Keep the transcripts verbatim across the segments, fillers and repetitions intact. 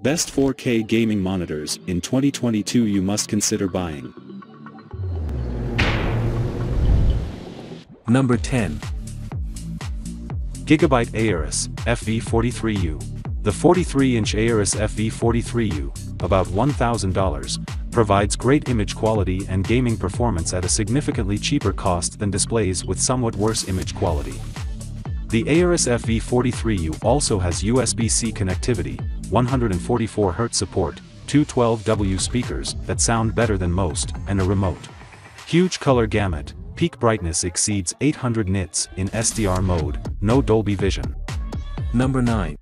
Best four K gaming monitors in twenty twenty-two. You must consider buying. Number ten. Gigabyte Aorus F V forty-three U. The forty-three inch Aorus F V forty-three U, about one thousand dollars, provides great image quality and gaming performance at a significantly cheaper cost than displays with somewhat worse image quality. The Aorus F V forty-three U also has U S B C connectivity, one hundred forty-four hertz support, two twelve watt speakers that sound better than most, and a remote. Huge color gamut, peak brightness exceeds eight hundred nits in S D R mode, no Dolby Vision. Number nine.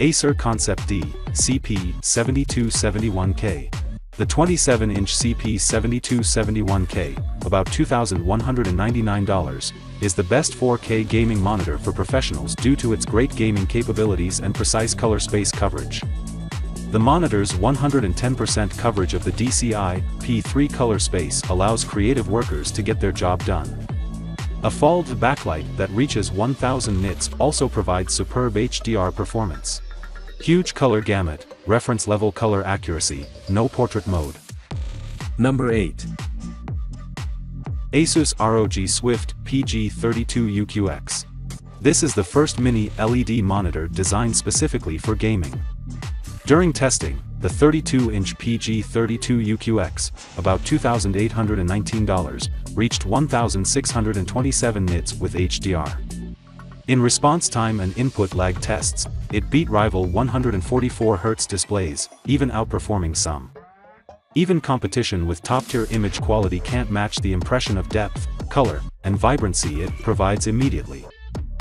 Acer ConceptD C P seventy-two seventy-one K. The twenty-seven inch C P seventy-two seventy-one K, about two thousand one hundred ninety-nine dollars, is the best four K gaming monitor for professionals due to its great gaming capabilities and precise color space coverage. The monitor's one hundred ten percent coverage of the D C I P three color space allows creative workers to get their job done. A fold backlight that reaches one thousand nits also provides superb H D R performance. Huge color gamut, reference level color accuracy, no portrait mode. Number eight. Asus R O G Swift P G thirty-two U Q X. This is the first mini L E D monitor designed specifically for gaming. During testing, the thirty-two inch P G thirty-two U Q X, about two thousand eight hundred nineteen dollars, reached one thousand six hundred twenty-seven nits with H D R. In response time and input lag tests, it beat rival one hundred forty-four hertz displays, even outperforming some. Even competition with top-tier image quality can't match the impression of depth, color, and vibrancy it provides immediately.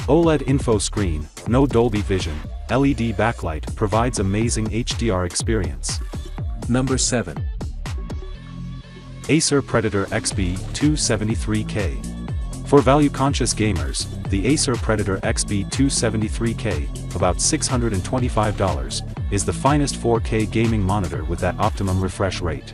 OLED info screen, no Dolby Vision, L E D backlight provides amazing H D R experience. Number seven. Acer Predator X B two seventy-three K. For value-conscious gamers, the Acer Predator X B two seventy-three K, about six hundred twenty-five dollars, is the finest four K gaming monitor with that optimum refresh rate.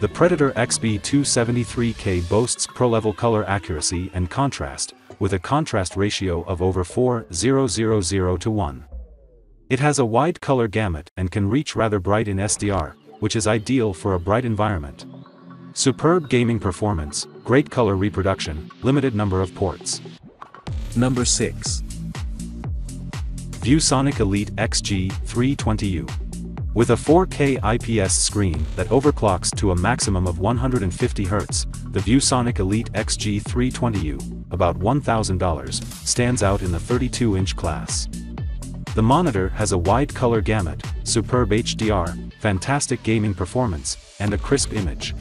The Predator X B two seventy-three K boasts pro-level color accuracy and contrast, with a contrast ratio of over four thousand to one. It has a wide color gamut and can reach rather bright in S D R, which is ideal for a bright environment. Superb gaming performance, great color reproduction, limited number of ports. Number six. ViewSonic Elite X G three twenty U. With a four K I P S screen that overclocks to a maximum of one hundred fifty hertz, the ViewSonic Elite X G three twenty U, about one thousand dollars, stands out in the thirty-two inch class. The monitor has a wide color gamut, superb H D R, fantastic gaming performance, and a crisp image.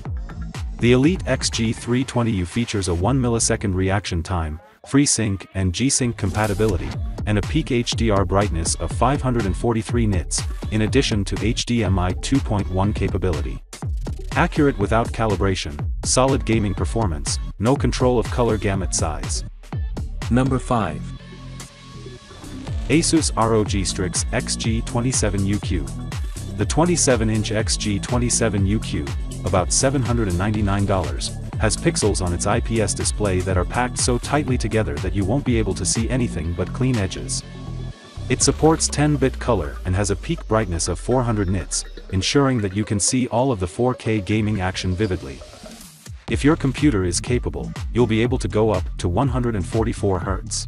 The Elite X G three twenty U features a one millisecond reaction time, FreeSync and G-Sync compatibility, and a peak H D R brightness of five hundred forty-three nits, in addition to H D M I two point one capability. Accurate without calibration, solid gaming performance, no control of color gamut size. Number five. Asus R O G Strix X G twenty-seven U Q. The twenty-seven inch X G twenty-seven U Q, about seven hundred ninety-nine dollars, has pixels on its I P S display that are packed so tightly together that you won't be able to see anything but clean edges. It supports ten bit color and has a peak brightness of four hundred nits, ensuring that you can see all of the four K gaming action vividly. If your computer is capable, you'll be able to go up to one hundred forty-four hertz.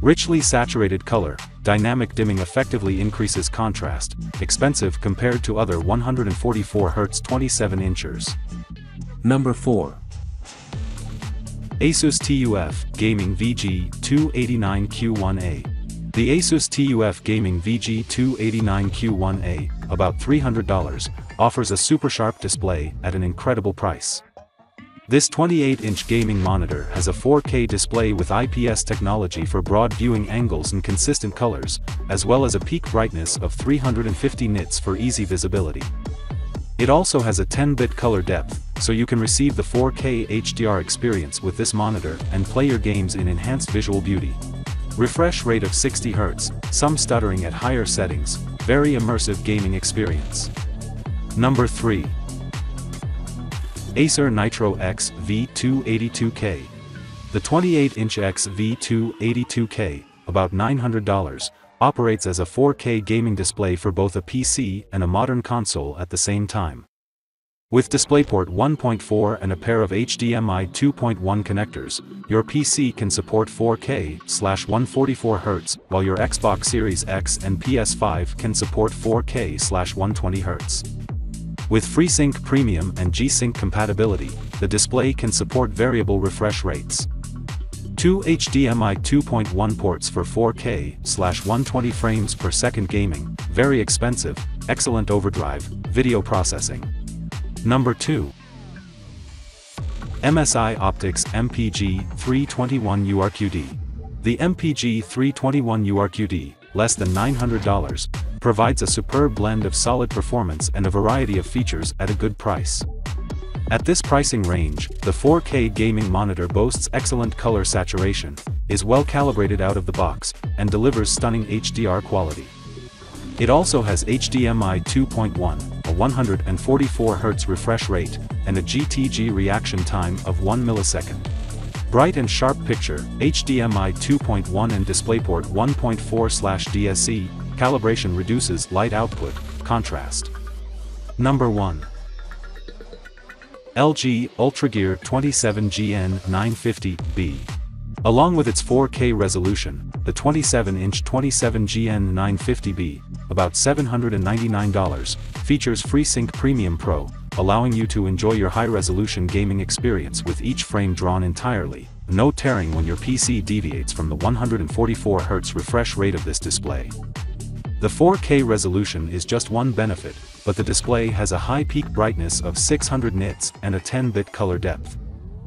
Richly saturated color, dynamic dimming effectively increases contrast, expensive compared to other one hundred forty-four hertz twenty-seven inchers. Number four. Asus TUF Gaming V G two eighty-nine Q one A. The Asus TUF Gaming V G two eighty-nine Q one A, about three hundred dollars, offers a super sharp display at an incredible price. This twenty-eight inch gaming monitor has a four K display with I P S technology for broad viewing angles and consistent colors, as well as a peak brightness of three hundred fifty nits for easy visibility. It also has a ten bit color depth, so you can receive the four K H D R experience with this monitor and play your games in enhanced visual beauty. Refresh rate of sixty hertz, some stuttering at higher settings, very immersive gaming experience. Number three. Acer Nitro X V two eighty-two K. The twenty-eight inch X V two eighty-two K, about nine hundred dollars, operates as a four K gaming display for both a P C and a modern console at the same time. With DisplayPort one point four and a pair of H D M I two point one connectors, your P C can support four K slash one forty-four hertz, while your Xbox Series X and P S five can support four K slash one twenty hertz. With FreeSync Premium and G-Sync compatibility, the display can support variable refresh rates. Two H D M I two point one ports for four K slash one twenty frames per second gaming, very expensive, excellent overdrive, video processing. Number two. M S I Optix M P G three twenty-one U R Q D. The M P G three twenty-one U R Q D, less than nine hundred dollars, provides a superb blend of solid performance and a variety of features at a good price. At this pricing range, the four K gaming monitor boasts excellent color saturation, is well calibrated out of the box, and delivers stunning H D R quality. It also has H D M I two point one, a one hundred forty-four hertz refresh rate, and a G T G reaction time of one millisecond. Bright and sharp picture, H D M I two point one and DisplayPort one point four D S C, calibration reduces light output, contrast. Number one. L G UltraGear twenty-seven G N nine fifty B. Along with its four K resolution, the twenty-seven inch twenty-seven G N nine fifty B, about seven hundred ninety-nine dollars, features FreeSync Premium Pro, allowing you to enjoy your high-resolution gaming experience with each frame drawn entirely, no tearing when your P C deviates from the one hundred forty-four hertz refresh rate of this display. The four K resolution is just one benefit, but the display has a high peak brightness of six hundred nits and a ten bit color depth.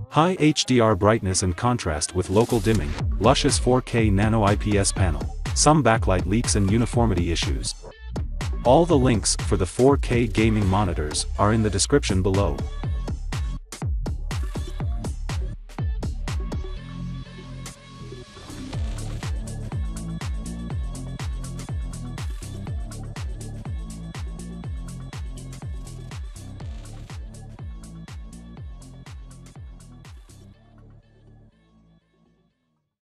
High H D R brightness and contrast with local dimming, luscious four K nano I P S panel, some backlight leaks and uniformity issues. All the links for the four K gaming monitors are in the description below.